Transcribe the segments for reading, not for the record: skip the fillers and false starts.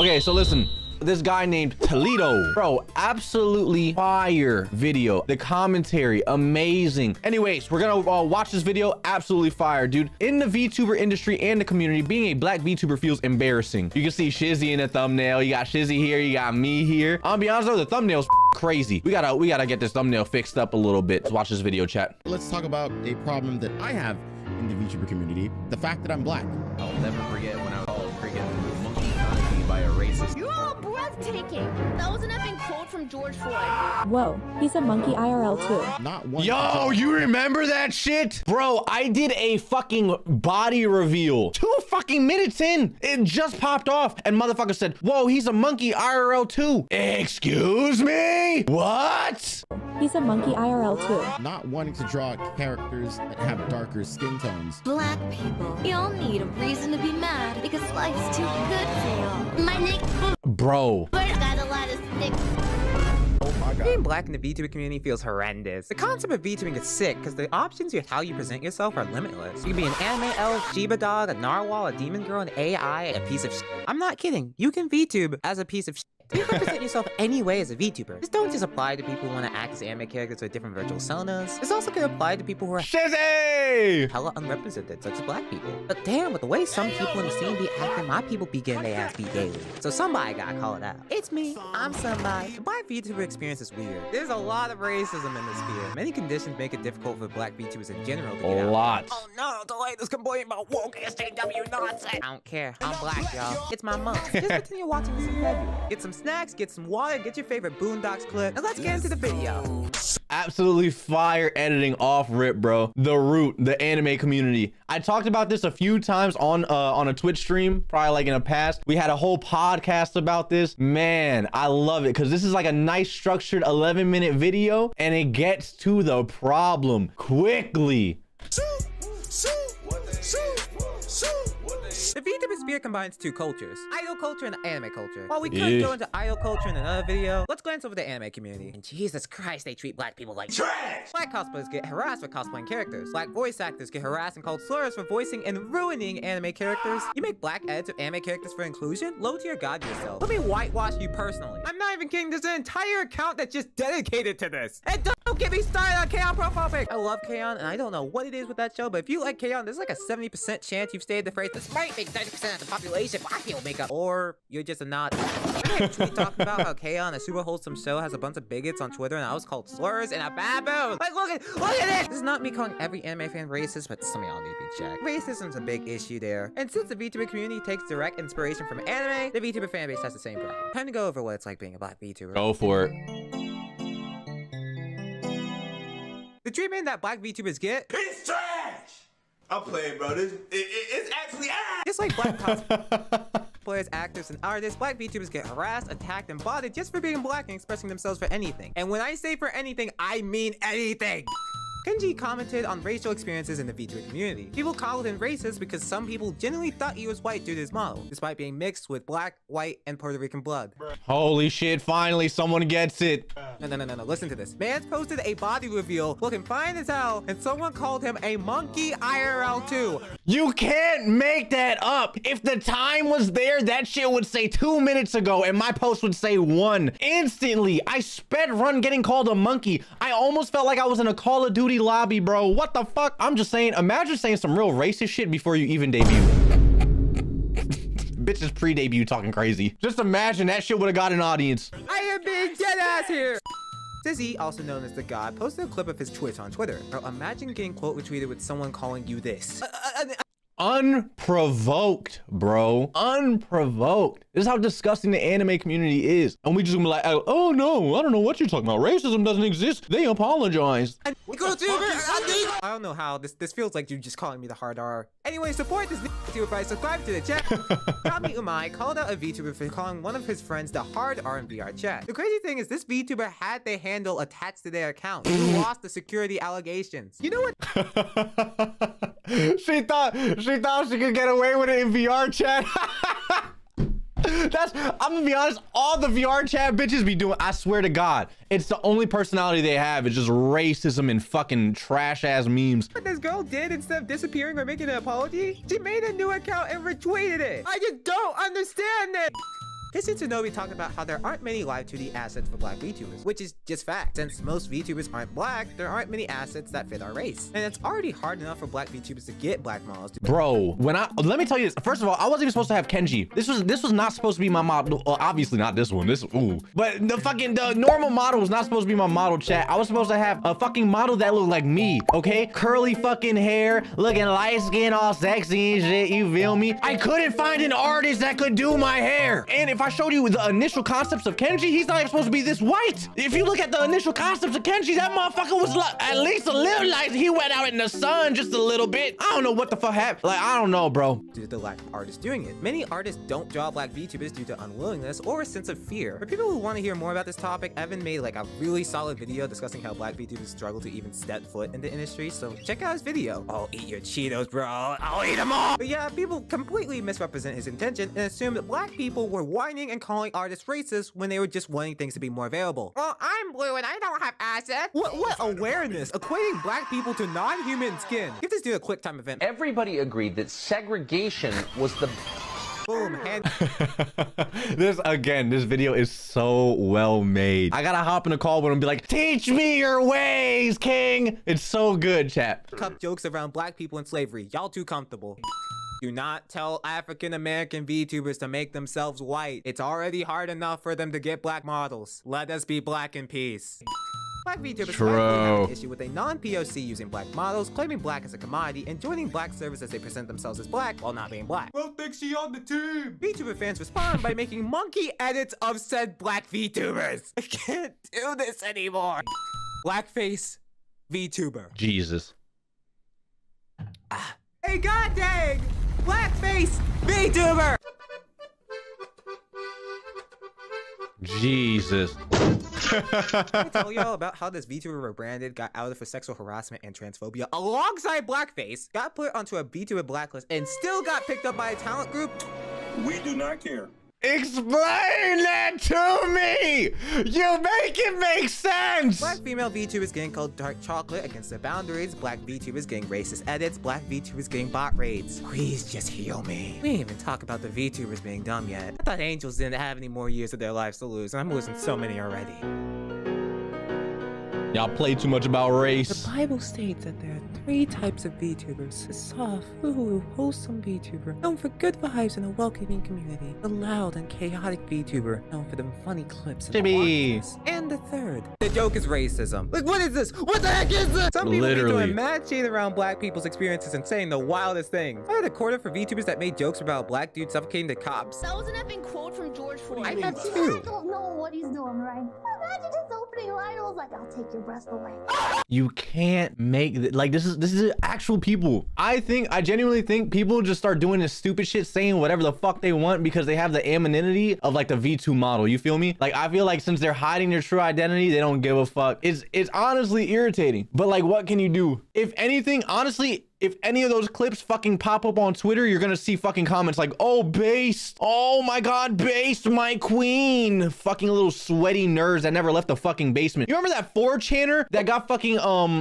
Okay, so listen. This guy named Taledo, bro, absolutely fire video. The commentary, amazing. Anyways, we're gonna watch this video. Absolutely fire, dude. In the VTuber industry and the community, being a black VTuber feels embarrassing. You can see Shizzy in the thumbnail. You got Shizzy here, you got me here. I'll be honest though, the thumbnail's crazy. We gotta get this thumbnail fixed up a little bit. Let's watch this video, chat. Let's talk about a problem that I have in the VTuber community: the fact that I'm black. I'll never forget when I was called freaking monkey Kenji by a racist. Taking. That was an effing quote from George Floyd. Whoa, he's a monkey IRL too. Not one. Yo, you remember that shit? Bro, I did a fucking body reveal 2 fucking minutes in. It just popped off and motherfucker said, whoa, he's a monkey IRL too. Excuse me? What? He's a monkey IRL too. Not wanting to draw characters that have darker skin tones. Black people, y'all need a reason to be mad because life's too good for y'all. My neck. Bro. I got a lot of sticks. Being black in the VTuber community feels horrendous. The concept of VTubing is sick because the options of how you present yourself are limitless. You can be an anime elf, Shiba dog, a narwhal, a demon girl, an AI, a piece of sh**. I'm not kidding. You can VTube as a piece of sh**. You can present yourself any way as a VTuber. This don't just apply to people who want to act as anime characters with different virtual personas. This also can apply to people who are Shizzy! Hella unrepresented, such as black people. But damn, with the way some people in the scene be acting, my people be getting their ass beat daily. So somebody gotta call it out. It's me. I'm somebody. The black VTuber experience is weird. There's a lot of racism in this field. Many conditions make it difficult for black VTubers in general to get out. A lot. Oh no, delay this complaint about woke SJW nonsense. I don't care. I'm black, y'all. It's my month. Just continue watching this in February. Get some snacks, get some water, get your favorite Boondocks clip, and let's get into the video. Absolutely fire editing off rip, bro. The root, the anime community. I talked about this a few times on a Twitch stream, probably like in the past. We had a whole podcast about this. Man, I love it because this is like a nice structured 11-minute video and it gets to the problem quickly. The VTuber sphere combines 2 cultures, idol culture and anime culture. While we could go into idol culture in another video, let's glance over the anime community. And Jesus Christ, they treat black people like trash! Black cosplayers get harassed for cosplaying characters. Black voice actors get harassed and called slurs for voicing and ruining anime characters. You make black edits of anime characters for inclusion? Low tier god yourself. Let me whitewash you personally. I'm not even kidding, there's an entire account that's just dedicated to this. And don't get me started on K-On profile pic. I love K-On and I don't know what it is with that show, but if you like K-On, there's like a 70% chance you've stated the phrase, this might make 30% of the population black people make up. Or you're just a nod. I tweet talking about how K-On, a super wholesome show, has a bunch of bigots on Twitter and I was called slurs and a baboon. Like, look at it. This is not me calling every anime fan racist, but some of y'all need to be checked. Racism's a big issue there. And since the VTuber community takes direct inspiration from anime, the VTuber fanbase has the same problem. Time to go over what it's like being a black VTuber. Go for it. The treatment that black VTubers get is trash! I'm playing, bro. It's actually ass! Just like black cosplayers, actors, and artists, black VTubers get harassed, attacked, and botted just for being black and expressing themselves for anything. And when I say for anything, I mean anything! Kenji commented on racial experiences in the VTuber community. People called him racist because some people generally thought he was white due to his model, despite being mixed with black, white, and Puerto Rican blood. Holy shit, finally someone gets it. No, listen to this. Man's posted a body reveal looking fine as hell, and someone called him a monkey IRL too. You can't make that up. If the time was there, that shit would say 2 minutes ago, and my post would say 1. Instantly, I sped run getting called a monkey. I almost felt like I was in a Call of Duty lobby, bro. What the fuck? I'm just saying, imagine saying some real racist shit before you even debut. Bitches pre-debut talking crazy. Just imagine that shit would have got an audience. I am being dead ass here. Shizzy, also known as the God, posted a clip of his Twitch on Twitter. Bro, imagine getting quote retweeted with someone calling you this. Unprovoked, bro. Unprovoked. This is how disgusting the anime community is. And we just gonna be like, oh no, I don't know what you're talking about. Racism doesn't exist. They apologized. I don't know how this feels like you just calling me the hard R. Anyway, support this VTuber by subscribing to the chat. Kami Umai called out a VTuber for calling one of his friends the hard R in VR chat. The crazy thing is this VTuber had their handle attached to their account. Who lost the security allegations. You know what? She thought she could get away with it in VR chat. I'm gonna be honest, all the VR chat bitches be doing, I swear to God, it's the only personality they have. It's just racism and fucking trash ass memes. What this girl did instead of disappearing or making an apology, she made a new account and retweeted it. I just don't understand it. This Tsunobi talked about how there aren't many live 2D assets for black VTubers, which is just fact. Since most VTubers aren't black, there aren't many assets that fit our race. And it's already hard enough for black VTubers to get black models. Bro, let me tell you this. First of all, I wasn't even supposed to have Kenji. This was not supposed to be my model. Obviously not this one. But the normal model was not supposed to be my model, chat. I was supposed to have a fucking model that looked like me, okay? Curly fucking hair, looking light skin, all sexy and shit, you feel me? I couldn't find an artist that could do my hair. And if I showed you the initial concepts of Kenji, he's not even supposed to be this white. If you look at the initial concepts of Kenji, that motherfucker was like, at least a little light. He went out in the sun just a little bit. I don't know what the fuck happened. Like, I don't know, bro. Due to the lack of artists doing it, many artists don't draw black VTubers due to unwillingness or a sense of fear. For people who want to hear more about this topic, Evan made like a really solid video discussing how black VTubers struggle to even step foot in the industry, so check out his video. I'll eat your Cheetos, bro. I'll eat them all. But yeah, people completely misrepresent his intention and assume that black people were whining and calling artists racist when they were just wanting things to be more available. Well, I'm blue and I don't have assets. What awareness equating black people to non-human skin. Give this dude a quick time event. Everybody agreed that segregation was the... Boom, hand. This video is so well made. I gotta hop in a call with him and be like, teach me your ways, king. It's so good, chat. Cup jokes around black people and slavery. Y'all too comfortable. Do not tell African-American VTubers to make themselves white. It's already hard enough for them to get black models. Let us be black in peace. Black VTubers have an issue with a non-POC using black models, claiming black as a commodity, and joining black servers as they present themselves as black while not being black. Well, thanks, she on the team! VTuber fans respond by making monkey edits of said black VTubers. I can't do this anymore. Blackface VTuber. Jesus. Hey, god dang! Blackface VTuber! Jesus. I tell y'all about how this VTuber rebranded, got outed for sexual harassment and transphobia alongside blackface, got put onto a VTuber blacklist, and still got picked up by a talent group. We do not care. Explain that to me! You make it make sense! Black female VTubers getting called dark chocolate against their boundaries, black VTubers getting racist edits, black VTubers getting bot raids. Please just heal me. We didn't even talk about the VTubers being dumb yet. I thought angels didn't have any more years of their lives to lose, and I'm losing so many already. Y'all play too much about race. The Bible states that there are three types of VTubers. The soft, ooh, wholesome VTuber, known for good vibes and a welcoming community. The loud and chaotic VTuber, known for them funny clips and Jimmy. And the third. The joke is racism. Like, what is this? What the heck is this? Some people are doing mad shade around black people's experiences and saying the wildest things. I had a quarter for VTubers that made jokes about black dudes suffocating the cops. That was an effing quote from George Floyd. I have two. I don't know what he's doing, right? Imagine just opening Lionel's like, I'll take your breath away. You can't make like this is actual people. I genuinely think people just start doing this stupid shit, saying whatever the fuck they want because they have the anonymity of like the V2 model. You feel me? Like I feel like since they're hiding their true identity, they don't give a fuck. It's honestly irritating. But like, what can you do? If anything, honestly, if any of those clips fucking pop up on Twitter, you're gonna see fucking comments like, oh, based. Oh my God, based my queen. Fucking little sweaty nerds that never left the fucking basement. You remember that 4channer that got fucking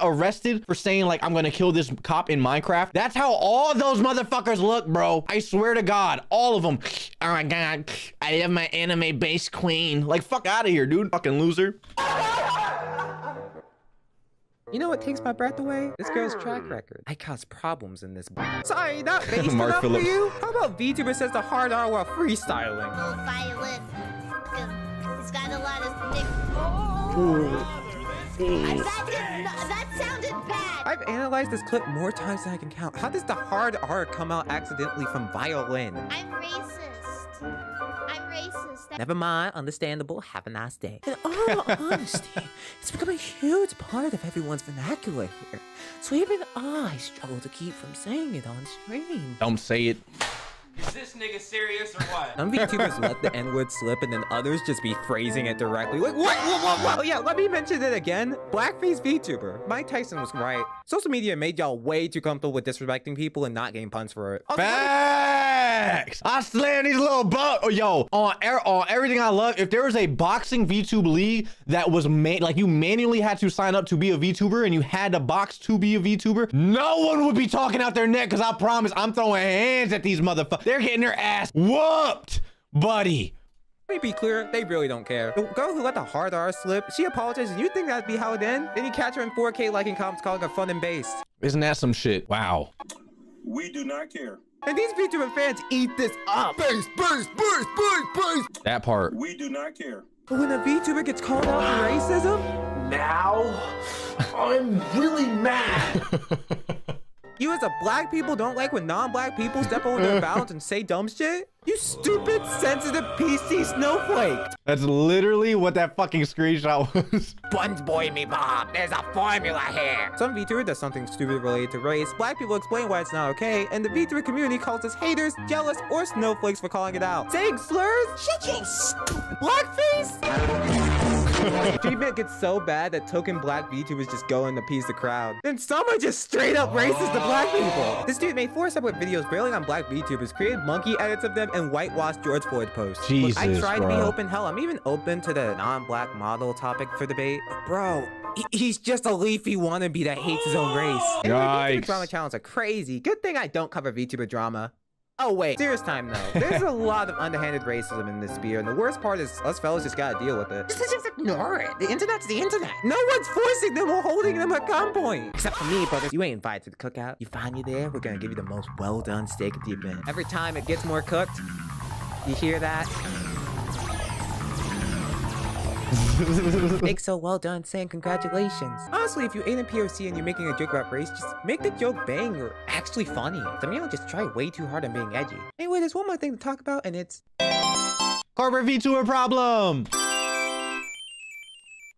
arrested for saying like, I'm gonna kill this cop in Minecraft? That's how all those motherfuckers look, bro. I swear to God, all of them. Oh my God, I have my anime based queen. Like, fuck out of here, dude. Fucking loser. You know what takes my breath away? This girl's track record. I cause problems in this box. Sorry, not based enough Phillips. For you? How about VTuber says the hard R while freestyling? Oh, Violet. He's got a lot of dick. That sounded bad. I've analyzed this clip more times than I can count. How does the hard R come out accidentally from violin? I'm racist. Never mind, understandable, have a nice day. In all honesty, it's become a huge part of everyone's vernacular here, so even I struggle to keep from saying it on stream. Don't say it. Is this nigga serious or what? Some VTubers let the N-word slip and then others just be phrasing it directly. Like, what? Whoa. Yeah, let me mention it again. Blackface VTuber. Mike Tyson was right. Social media made y'all way too comfortable with disrespecting people and not getting punched for it. Facts! I slam these little bugs. Oh, yo, on everything I love, if there was a boxing VTube league that was made, like you manually had to sign up to be a VTuber and you had to box to be a VTuber, no one would be talking out their neck because I promise I'm throwing hands at these motherfuckers. They're getting their ass whooped, buddy. Let me be clear, they really don't care. The girl who let the hard R slip, she apologizes. You think that'd be how it ends? Then you catch her in 4K liking comments calling her fun and based. Isn't that some shit? Wow. We do not care. And these VTuber fans eat this up. Base. That part. We do not care. But when a VTuber gets called out for racism, now I'm really mad. You as a black people don't like when non-black people step over their bounds and say dumb shit? You stupid, sensitive PC snowflake. That's literally what that fucking screenshot was. Spongeboy me, Bob. There's a formula here. Some VTuber does something stupid related to race. Black people explain why it's not okay. And the VTuber community calls us haters, jealous, or snowflakes for calling it out. Saying slurs? Shit, you stupid blackface? Treatment gets so bad that token black VTubers just go and appease the crowd. Then some are just straight up racist to black people. This dude made 4 separate videos railing on black VTubers, created monkey edits of them, and whitewashed George Floyd posts. Jesus, look, I try to be open. Hell, I'm even open to the non-black model topic for debate. But bro, he's just a leafy wannabe that hates his own race. Anyway, VTuber drama channels are crazy. Good thing I don't cover VTuber drama. Oh wait, serious time though. There's a lot of underhanded racism in this sphere, and the worst part is us fellas just gotta deal with it. Just ignore it. The internet's the internet. No one's forcing them or holding them at gunpoint. Except for me, brother. You ain't invited to the cookout. You find you there, we're gonna give you the most well-done steak at the event. Every time it gets more cooked, you hear that? Make so well done saying congratulations. Honestly, if you ain't in POC and you're making a joke about race, just make the joke bang or actually funny. Some of y'all just try way too hard on being edgy. Anyway, there's one more thing to talk about, and it's corporate VTuber problem.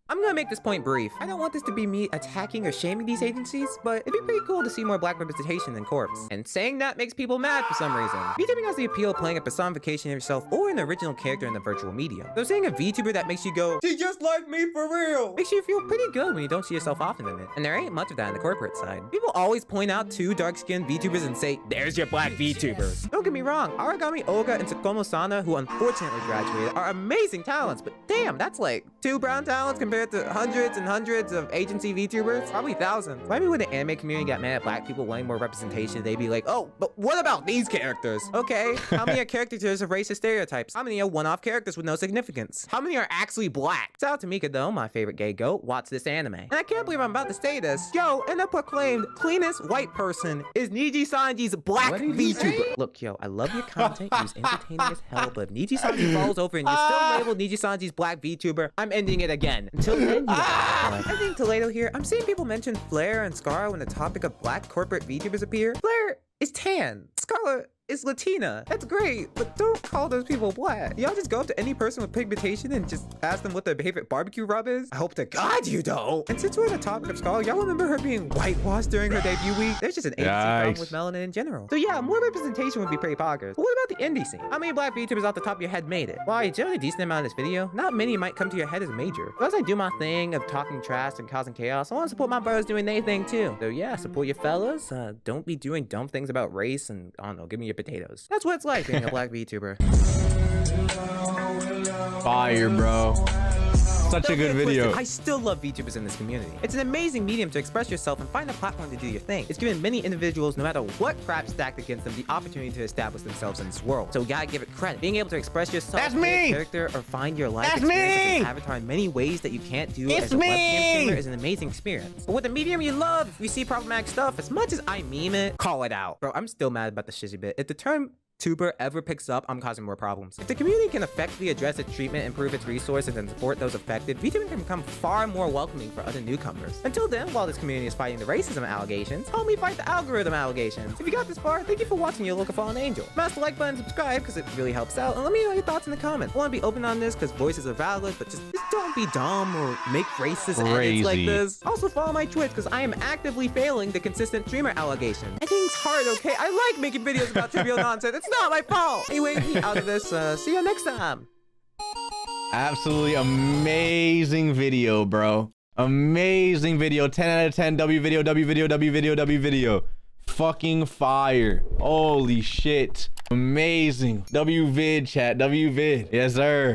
I'm gonna make this point brief. I don't want this to be me attacking or shaming these agencies, but it'd be pretty cool to see more black representation in corps. And saying that makes people mad for some reason. VTubing has the appeal of playing a personification of yourself or an original character in the virtual medium. So seeing a VTuber that makes you go, "She just like me for real," makes you feel pretty good when you don't see yourself often in it. And there ain't much of that on the corporate side. People always point out 2 dark-skinned VTubers and say, "There's your black VTubers." Don't get me wrong, Aragami Oga and Tsukumo Sana, who unfortunately graduated, are amazing talents, but damn, that's like 2 brown talents compared to hundreds and hundreds of agency VTubers, probably thousands. Maybe when the anime community got mad at black people wanting more representation, they'd be like, "Oh, but what about these characters?" Okay, how many are caricatures of racist stereotypes? How many are one-off characters with no significance? How many are actually black? Shout out to Mika though, my favorite gay goat, watch this anime. And I can't believe I'm about to say this. Yo, and the proclaimed cleanest white person is Niji Sanji's black VTuber. Look, yo, I love your content. It was entertaining as hell, but if Niji Sanji falls over and you still label Niji Sanji's black VTuber, I'm ending it again. Until then, you I think Taledo here. I'm seeing people mention Flair and Scarlet when the topic of black corporate VTubers appear. Flair is tan. Scarlet is Latina. That's great, but don't call those people black. Y'all just go up to any person with pigmentation and just ask them what their favorite barbecue rub is? I hope to God you don't. And since we're on the topic of Scarlet, y'all remember her being whitewashed during her debut week? There's just an agency problem with melanin in general. So yeah, more representation would be pretty poggers. But what about the indie scene? How many black VTubers off the top of your head made it? While I generally decent amount of this video, not many might come to your head as major. But as I do my thing of talking trash and causing chaos, I want to support my brothers doing their thing too. So yeah, support your fellas. Don't be doing dumb things about race and, I don't know, give me your potatoes. That's what it's like being a black VTuber. Fire, bro. Such a good video. I still love VTubers in this community. It's an amazing medium to express yourself and find a platform to do your thing. It's given many individuals, no matter what crap stacked against them, the opportunity to establish themselves in this world. So you gotta give it credit. Being able to express yourself, that's me, character, or find your life experience as an avatar in many ways that you can't do as a webcam streamer is an amazing experience. But with a medium you love, if you see problematic stuff, as much as I meme it, call it out. Bro, I'm still mad about the Shizzy bit. If the term tuber ever picks up, I'm causing more problems. If the community can effectively address its treatment, improve its resources, and support those affected, VTubing can become far more welcoming for other newcomers. Until then, while this community is fighting the racism allegations, help me fight the algorithm allegations. If you got this far, thank you for watching your local fallen angel. Smash the like button, subscribe, because it really helps out, and let me know your thoughts in the comments. I want to be open on this, because voices are valid, but just don't be dumb or make racist edits like this. Also follow my Twitch, because I am actively failing the consistent streamer allegations. Editing's hard, okay? I like making videos about trivial nonsense. It's not my fault. Anyway, be out of this. See you next time. Absolutely amazing video, bro. Amazing video. 10 out of 10. W video. Fucking fire. Holy shit. Amazing. W vid, chat. W vid. Yes, sir.